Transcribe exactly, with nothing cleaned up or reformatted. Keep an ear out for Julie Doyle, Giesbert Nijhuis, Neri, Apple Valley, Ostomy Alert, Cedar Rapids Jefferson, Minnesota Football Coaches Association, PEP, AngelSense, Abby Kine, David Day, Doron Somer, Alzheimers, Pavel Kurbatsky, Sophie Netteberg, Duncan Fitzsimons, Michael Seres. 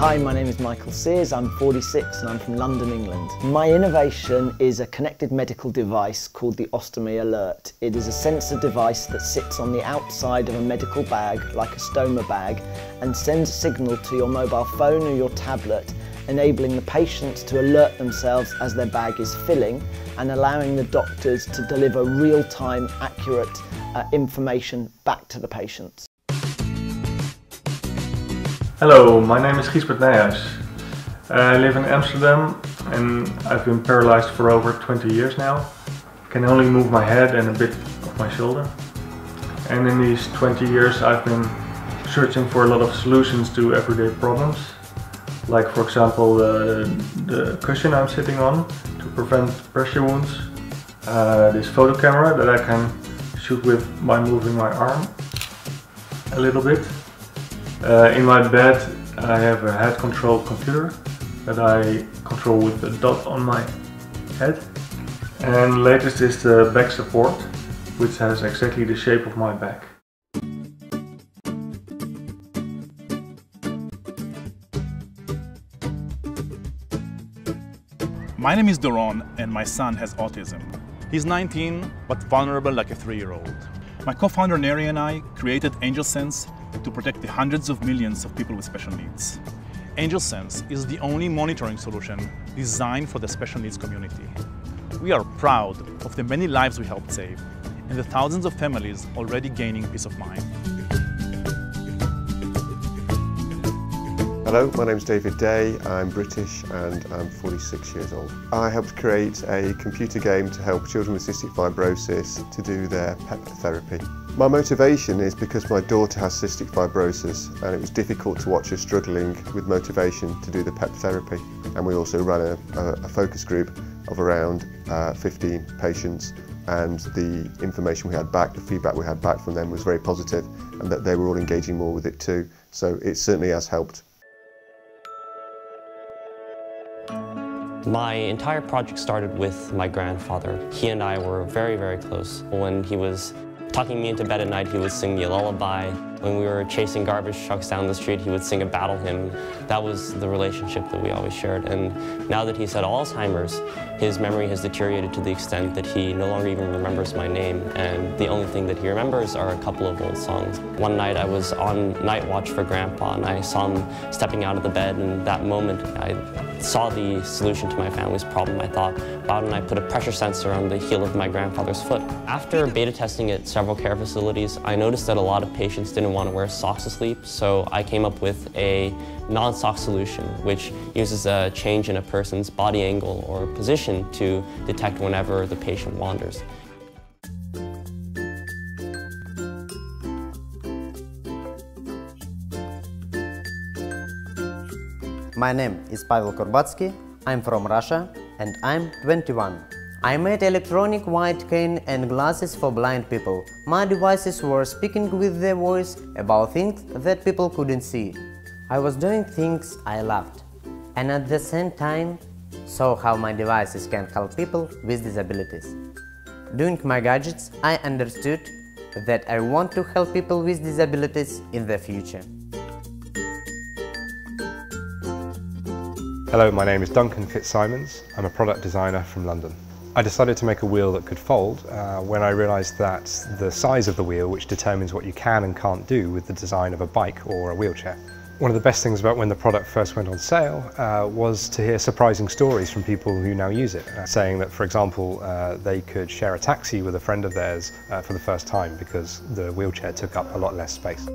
Hi, my name is Michael Seres, I'm forty-six and I'm from London, England. My innovation is a connected medical device called the Ostomy Alert. It is a sensor device that sits on the outside of a medical bag, like a stoma bag, and sends a signal to your mobile phone or your tablet, enabling the patients to alert themselves as their bag is filling and allowing the doctors to deliver real-time, accurate uh, information back to the patients. Hello, my name is Giesbert Nijhuis. I live in Amsterdam and I've been paralyzed for over twenty years now. I can only move my head and a bit of my shoulder. And in these twenty years I've been searching for a lot of solutions to everyday problems. Like for example the, the cushion I'm sitting on to prevent pressure wounds. Uh, this photo camera that I can shoot with by moving my arm a little bit. Uh, in my bed I have a head control computer that I control with a dot on my head. And latest is the back support, which has exactly the shape of my back. My name is Doron and my son has autism. He's nineteen but vulnerable like a three-year-old. My co-founder Neri and I created AngelSense to protect the hundreds of millions of people with special needs. AngelSense is the only monitoring solution designed for the special needs community. We are proud of the many lives we helped save and the thousands of families already gaining peace of mind. Hello, my name is David Day, I'm British and I'm forty-six years old. I helped create a computer game to help children with cystic fibrosis to do their P E P therapy. My motivation is because my daughter has cystic fibrosis and it was difficult to watch her struggling with motivation to do the P E P therapy. And we also ran a, a, a focus group of around uh, fifteen patients, and the information we had back, the feedback we had back from them was very positive, and that they were all engaging more with it too. So it certainly has helped. My entire project started with my grandfather. He and I were very, very close. When he was tucking me into bed at night, he would sing me a lullaby. When we were chasing garbage trucks down the street, he would sing a battle hymn. That was the relationship that we always shared. And now that he's had Alzheimer's, his memory has deteriorated to the extent that he no longer even remembers my name. And the only thing that he remembers are a couple of old songs. One night I was on night watch for Grandpa, and I saw him stepping out of the bed. And that moment, I saw the solution to my family's problem. I thought, why don't I put a pressure sensor on the heel of my grandfather's foot? After beta testing at several care facilities, I noticed that a lot of patients didn't want to wear socks to sleep, so I came up with a non-sock solution, which uses a change in a person's body angle or position to detect whenever the patient wanders. My name is Pavel Kurbatsky, I'm from Russia, and I'm twenty-one. I made electronic white cane and glasses for blind people. My devices were speaking with their voice about things that people couldn't see. I was doing things I loved, and at the same time saw how my devices can help people with disabilities. Doing my gadgets, I understood that I want to help people with disabilities in the future. Hello, my name is Duncan Fitzsimons. I'm a product designer from London. I decided to make a wheel that could fold uh, when I realised that the size of the wheel, which determines what you can and can't do with the design of a bike or a wheelchair. One of the best things about when the product first went on sale uh, was to hear surprising stories from people who now use it, uh, saying that, for example, uh, they could share a taxi with a friend of theirs uh, for the first time because the wheelchair took up a lot less space.